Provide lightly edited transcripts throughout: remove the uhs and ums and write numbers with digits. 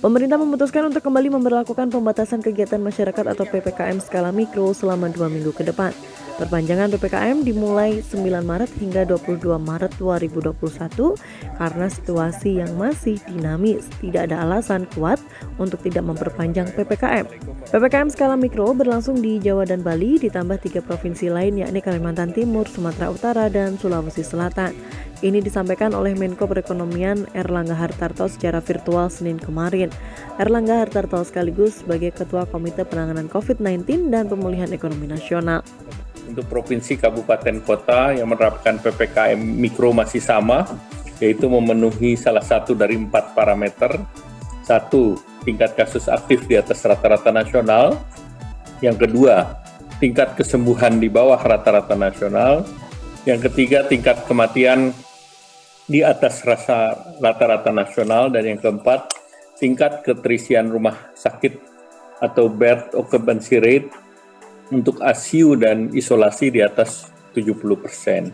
Pemerintah memutuskan untuk kembali memberlakukan pembatasan kegiatan masyarakat atau PPKM skala mikro selama 2 minggu ke depan. Perpanjangan PPKM dimulai 9 Maret hingga 22 Maret 2021 karena situasi yang masih dinamis. Tidak ada alasan kuat untuk tidak memperpanjang PPKM. PPKM skala mikro berlangsung di Jawa dan Bali ditambah 3 provinsi lain yakni Kalimantan Timur, Sumatera Utara, dan Sulawesi Selatan. Ini disampaikan oleh Menko Perekonomian Airlangga Hartarto secara virtual Senin kemarin. Airlangga Hartarto sekaligus sebagai Ketua Komite Penanganan COVID-19 dan Pemulihan Ekonomi Nasional. Untuk provinsi, kabupaten, kota yang menerapkan PPKM mikro masih sama, yaitu memenuhi salah satu dari 4 parameter. 1, tingkat kasus aktif di atas rata-rata nasional. Yang kedua, tingkat kesembuhan di bawah rata-rata nasional. Yang ketiga, tingkat kematian di atas rata-rata nasional, dan yang keempat, tingkat keterisian rumah sakit atau bed occupancy rate untuk ICU dan isolasi di atas 70%.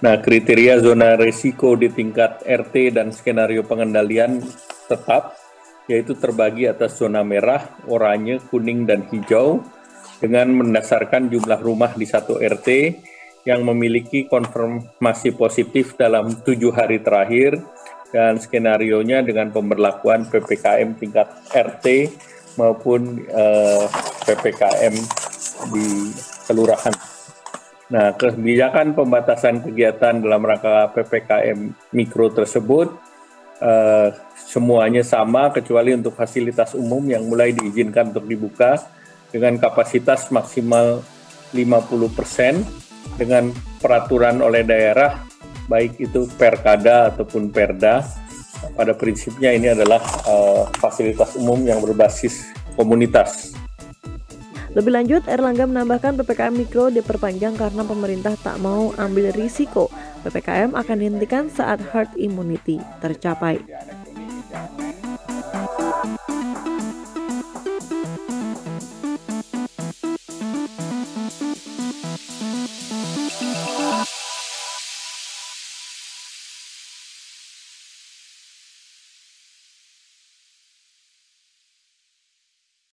Nah, kriteria zona risiko di tingkat RT dan skenario pengendalian tetap, yaitu terbagi atas zona merah, oranye, kuning, dan hijau, dengan mendasarkan jumlah rumah di satu RT yang memiliki konfirmasi positif dalam 7 hari terakhir, dan skenarionya dengan pemberlakuan PPKM tingkat RT maupun PPKM di kelurahan. Nah, kebijakan pembatasan kegiatan dalam rangka PPKM mikro tersebut semuanya sama, kecuali untuk fasilitas umum yang mulai diizinkan untuk dibuka dengan kapasitas maksimal 50%, dengan peraturan oleh daerah, baik itu perkada ataupun perda. Pada prinsipnya ini adalah fasilitas umum yang berbasis komunitas. Lebih lanjut, Airlangga menambahkan PPKM Mikro diperpanjang karena pemerintah tak mau ambil risiko. PPKM akan dihentikan saat herd immunity tercapai.